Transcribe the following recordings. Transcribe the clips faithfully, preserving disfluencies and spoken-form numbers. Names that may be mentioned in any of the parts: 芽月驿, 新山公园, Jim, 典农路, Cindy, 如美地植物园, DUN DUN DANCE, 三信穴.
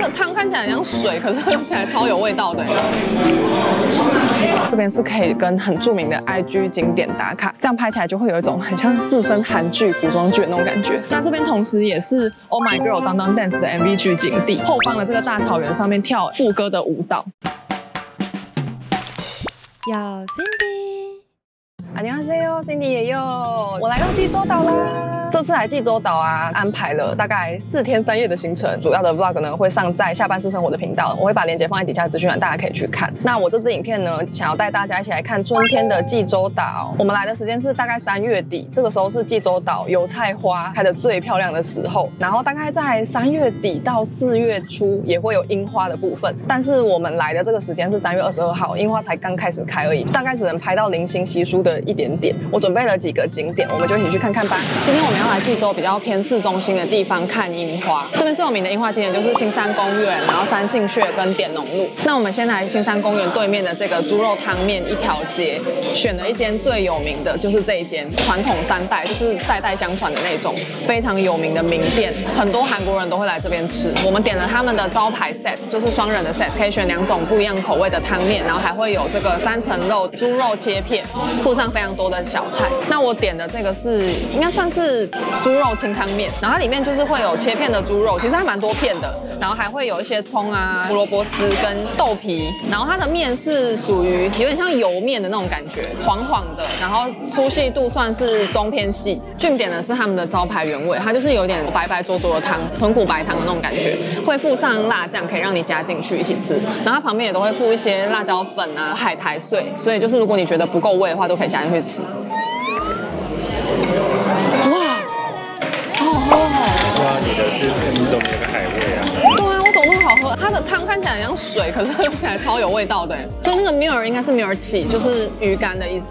那个汤看起来很像水，可是喝起来超有味道的。这边是可以跟很著名的 I G 景点打卡，这样拍起来就会有一种很像置身韩剧、古装剧的那种感觉。那这边同时也是 Oh My Girl Dun Dun Dance 的 M V 取景地，后方的这个大草原上面跳副歌的舞蹈。Yo Cindy， 안녕하세요 ，Cindy 也有，我来到济州岛啦。 这次来济州岛啊，安排了大概四天三夜的行程。主要的 vlog 呢会上在下半世生活的频道，我会把链接放在底下资讯栏，大家可以去看。那我这支影片呢，想要带大家一起来看春天的济州岛。我们来的时间是大概三月底，这个时候是济州岛油菜花开得最漂亮的时候。然后大概在三月底到四月初也会有樱花的部分，但是我们来的这个时间是三月二十二号，樱花才刚开始开而已，大概只能拍到零星稀疏的一点点。我准备了几个景点，我们就一起去看看吧。今天我们 要来济州比较偏市中心的地方看樱花，这边最有名的樱花景点就是新山公园，然后三信穴跟典农路。那我们先来新山公园对面的这个猪肉汤面一条街，选了一间最有名的就是这一间，传统三代就是代代相传的那种非常有名的名店，很多韩国人都会来这边吃。我们点了他们的招牌 set， 就是双人的 set， 可以选两种不一样口味的汤面，然后还会有这个三层肉猪肉切片，附上非常多的小菜。那我点的这个是应该算是 猪肉清汤面，然后它里面就是会有切片的猪肉，其实还蛮多片的，然后还会有一些葱啊、胡萝卜丝跟豆皮，然后它的面是属于有点像油面的那种感觉，黄黄的，然后粗细度算是中偏细。重点的是他们的招牌原味，它就是有点白白灼灼的汤，豚骨白汤的那种感觉，会附上辣酱，可以让你加进去一起吃。然后它旁边也都会附一些辣椒粉啊、海苔碎，所以就是如果你觉得不够味的话，都可以加进去吃。 你怎么有个海味啊？对啊，为什么那么好喝？它的汤看起来很像水，可是喝起来超有味道的。所以那个 mirror 应该是 mirror 起，就是鱼干的意思。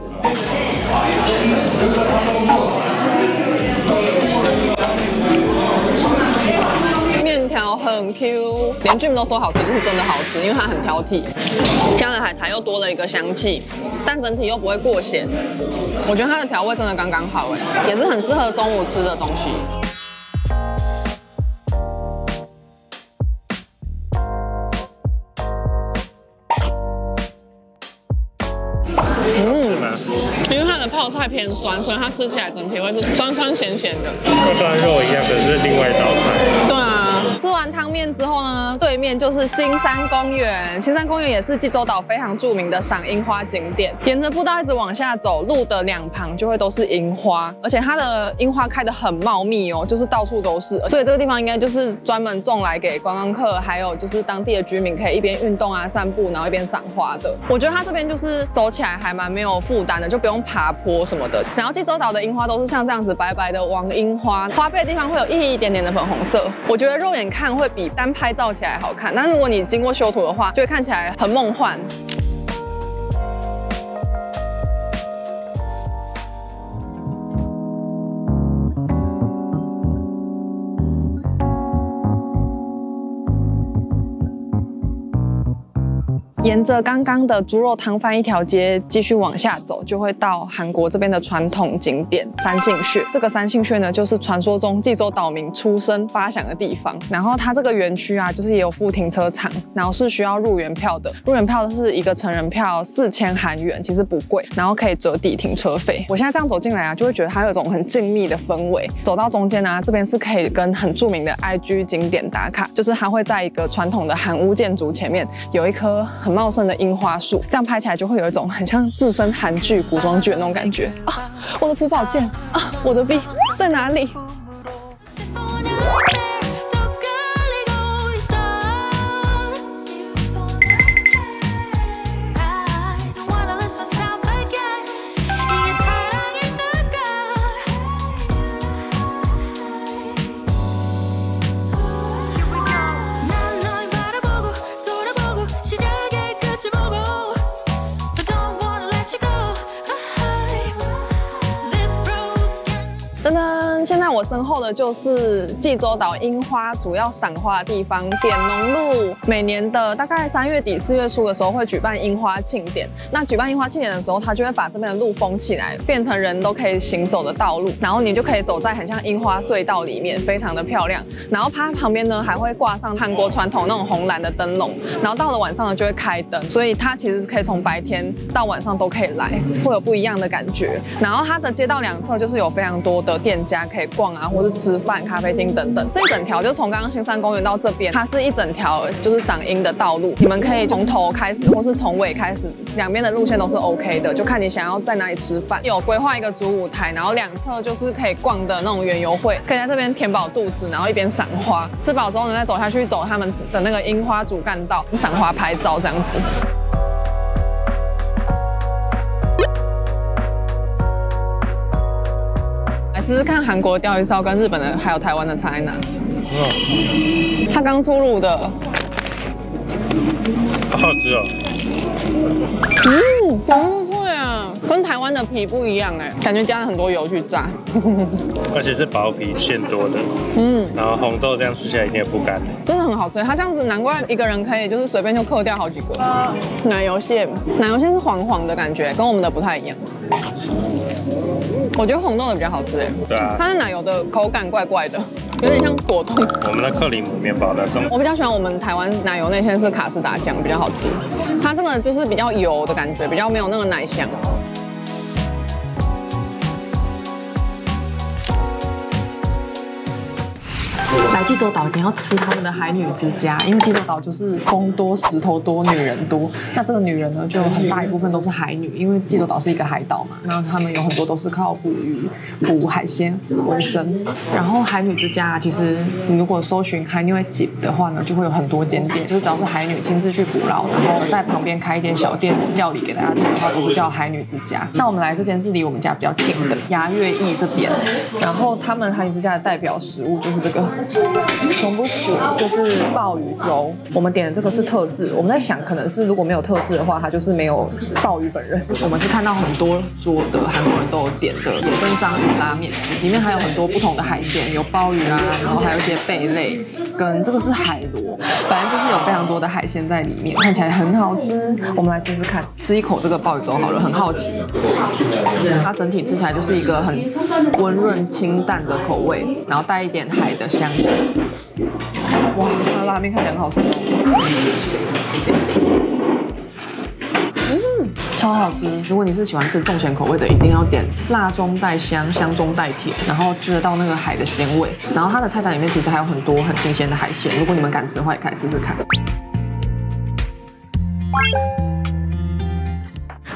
面条很 Q， 连Jim都说好吃，就是真的好吃，因为它很挑剔。加了海苔又多了一个香气，但整体又不会过咸。我觉得它的调味真的刚刚好，哎，也是很适合中午吃的东西。 泡菜偏酸，所以它吃起来整体会是酸酸咸咸的，跟酸肉一样，可是另外一道菜。对啊，吃完汤面之后呢，对面就是新山公园。新山公园也是济州岛非常著名的赏樱花景点。沿着步道一直往下走，路的两旁就会都是樱花，而且它的樱花开得很茂密哦，就是到处都是。所以这个地方应该就是专门种来给观光客，还有就是当地的居民可以一边运动啊、散步，然后一边赏花的。我觉得它这边就是走起来还蛮没有负担的，就不用爬坡 什么的，然后济州岛的樱花都是像这样子白白的王樱花，花背的地方会有一点点的粉红色。我觉得肉眼看会比单拍照起来好看，但如果你经过修图的话，就会看起来很梦幻。 沿着刚刚的猪肉汤饭一条街继续往下走，就会到韩国这边的传统景点三信穴。这个三信穴呢，就是传说中济州岛民出生发祥的地方。然后它这个园区啊，就是也有附停车场，然后是需要入园票的。入园票是一个成人票四千韩元，其实不贵，然后可以折抵停车费。我现在这样走进来啊，就会觉得它有一种很静谧的氛围。走到中间啊，这边是可以跟很著名的 I G 景点打卡，就是它会在一个传统的韩屋建筑前面有一棵很 茂盛的樱花树，这样拍起来就会有一种很像置身韩剧、古装剧的那种感觉啊！我的朴宝剑啊，我的 V 在哪里？我身后的就是济州岛樱花主要赏花的地方点农路，每年的大概三月底四月初的时候会举办樱花庆典。那举办樱花庆典的时候，它就会把这边的路封起来，变成人都可以行走的道路，然后你就可以走在很像樱花隧道里面，非常的漂亮。然后它旁边呢还会挂上韩国传统那种红蓝的灯笼，然后到了晚上呢就会开灯，所以它其实是可以从白天到晚上都可以来，会有不一样的感觉。然后它的街道两侧就是有非常多的店家可以逛啊，或是吃饭、咖啡厅等等。这一整条就从刚刚新山公园到这边，它是一整条就是赏樱的道路，你们可以从头开始或是从尾开始，两边的路线都是 OK 的，就看你想要在哪里吃饭。有规划一个主舞台，然后两侧就是可以逛的那种园游会，可以在这边填饱肚子，然后一边赏花，吃饱之后呢再走下去走他们的那个樱花主干道，赏花拍照这样子。 只是看韩国钓鱼烧跟日本的还有台湾的差在哪？它刚出炉的，好吃哦。嗯，不会啊，跟台湾的皮不一样哎，感觉加了很多油去炸，而且是薄皮馅多的。嗯，然后红豆这样吃起来一定不干，真的很好吃。它这样子难怪一个人可以就是随便就嗑掉好几个。奶油馅，奶油馅是黄黄的感觉，跟我们的不太一样。 我觉得红豆的比较好吃哎，对啊，它的奶油的口感怪怪的，有点像果冻。我们的克里姆面包那种，我比较喜欢我们台湾奶油那些是卡士达酱比较好吃，它这个就是比较油的感觉，比较没有那个奶香。 来济州岛，你要吃他们的海女之家，因为济州岛就是风多、石头多、女人多。那这个女人呢，就很大一部分都是海女，因为济州岛是一个海岛嘛，那他们有很多都是靠捕鱼、捕海鲜为生。然后海女之家，其实你如果搜寻海女집的话呢，就会有很多间店，就是只要是海女亲自去捕捞，然后在旁边开一间小店料理给大家吃的话，都是叫海女之家。那我们来这间是离我们家比较近的芽月驿这边，然后他们海女之家的代表食物就是这个。 全部煮就是鲍鱼粥，我们点的这个是特制。我们在想，可能是如果没有特制的话，它就是没有鲍鱼本人。我们是看到很多桌的韩国人都有点的野生章鱼拉面，里面还有很多不同的海鲜，有鲍鱼啊，然后还有一些贝类，跟这个是海螺，反正就是有非常多的海鲜在里面，看起来很好吃。我们来试试看，吃一口这个鲍鱼粥好了，很好奇。它整体吃起来就是一个很温润清淡的口味，然后带一点海的香。 哇，它的拉面看起来很好吃哦！嗯，超好吃。如果你是喜欢吃重咸口味的，一定要点辣中带香，香中带甜，然后吃得到那个海的鲜味。然后它的菜单里面其实还有很多很新鲜的海鲜，如果你们敢吃的话，也可以试试看。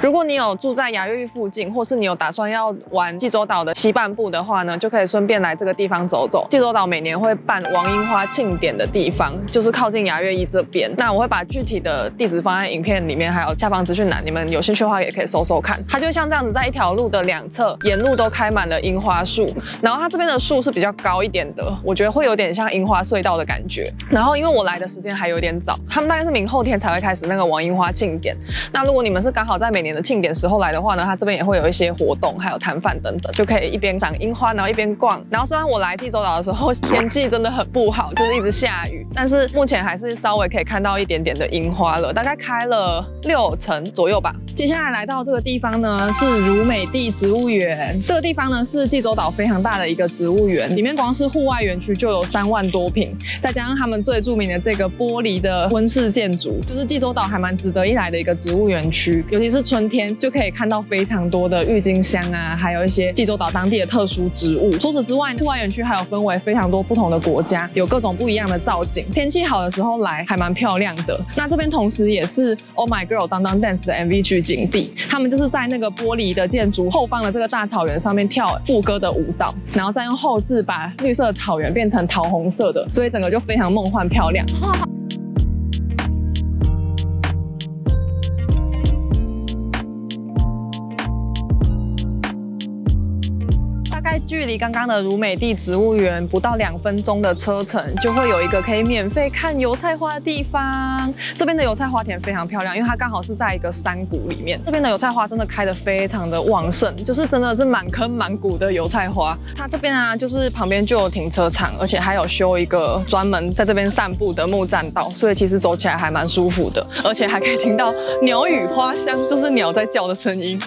如果你有住在芽月驿附近，或是你有打算要玩济州岛的西半部的话呢，就可以顺便来这个地方走走。济州岛每年会办王樱花庆典的地方，就是靠近芽月驿这边。那我会把具体的地址放在影片里面，还有下方资讯栏，你们有兴趣的话也可以搜搜看。它就像这样子，在一条路的两侧，沿路都开满了樱花树，然后它这边的树是比较高一点的，我觉得会有点像樱花隧道的感觉。然后因为我来的时间还有点早，他们大概是明后天才会开始那个王樱花庆典。那如果你们是刚好在每年 的庆典时候来的话呢，它这边也会有一些活动，还有摊贩等等，就可以一边赏樱花，然后一边逛。然后虽然我来济州岛的时候天气真的很不好，就是一直下雨，但是目前还是稍微可以看到一点点的樱花了，大概开了六成左右吧。接下来来到这个地方呢，是如美地植物园。这个地方呢是济州岛非常大的一个植物园，里面光是户外园区就有三万多坪，再加上他们最著名的这个玻璃的温室建筑，就是济州岛还蛮值得一来的一个植物园区，尤其是 春天就可以看到非常多的郁金香啊，还有一些济州岛当地的特殊植物。除此之外，户外园区还有分为非常多不同的国家，有各种不一样的造景。天气好的时候来还蛮漂亮的。那这边同时也是《Oh My Girl Dun Dun Dance》的 M V 取景地，他们就是在那个玻璃的建筑后方的这个大草原上面跳副歌的舞蹈，然后再用后置把绿色的草原变成桃红色的，所以整个就非常梦幻漂亮。距离刚刚的如美地植物园不到两分钟的车程，就会有一个可以免费看油菜花的地方。这边的油菜花田非常漂亮，因为它刚好是在一个山谷里面。这边的油菜花真的开得非常的旺盛，就是真的是满坑满谷的油菜花。它这边啊，就是旁边就有停车场，而且还有修一个专门在这边散步的木栈道，所以其实走起来还蛮舒服的，而且还可以听到鸟语花香，就是鸟在叫的声音。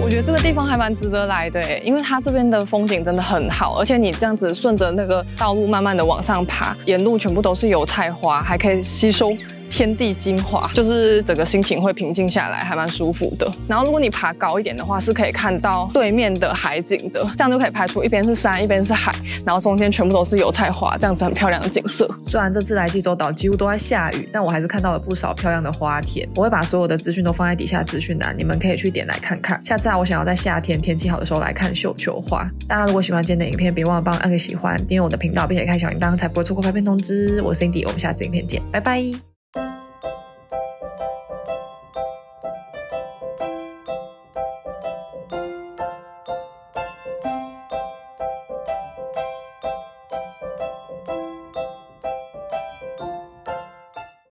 我觉得这个地方还蛮值得来的哎，因为它这边的风景真的很好，而且你这样子顺着那个道路慢慢的往上爬，沿路全部都是油菜花，还可以吸收天地精华，就是整个心情会平静下来，还蛮舒服的。然后如果你爬高一点的话，是可以看到对面的海景的，这样就可以拍出一边是山，一边是海，然后中间全部都是油菜花，这样子很漂亮的景色。虽然这次来济州岛几乎都在下雨，但我还是看到了不少漂亮的花田。我会把所有的资讯都放在底下资讯栏，你们可以去点来看看。下次啊。 我想要在夏天天气好的时候来看绣球花。大家如果喜欢今天的影片，别忘了帮我按个喜欢，订阅我的频道，并且开小铃铛，才不会错过拍片通知。我是 Cindy， 我们下次影片见，拜拜。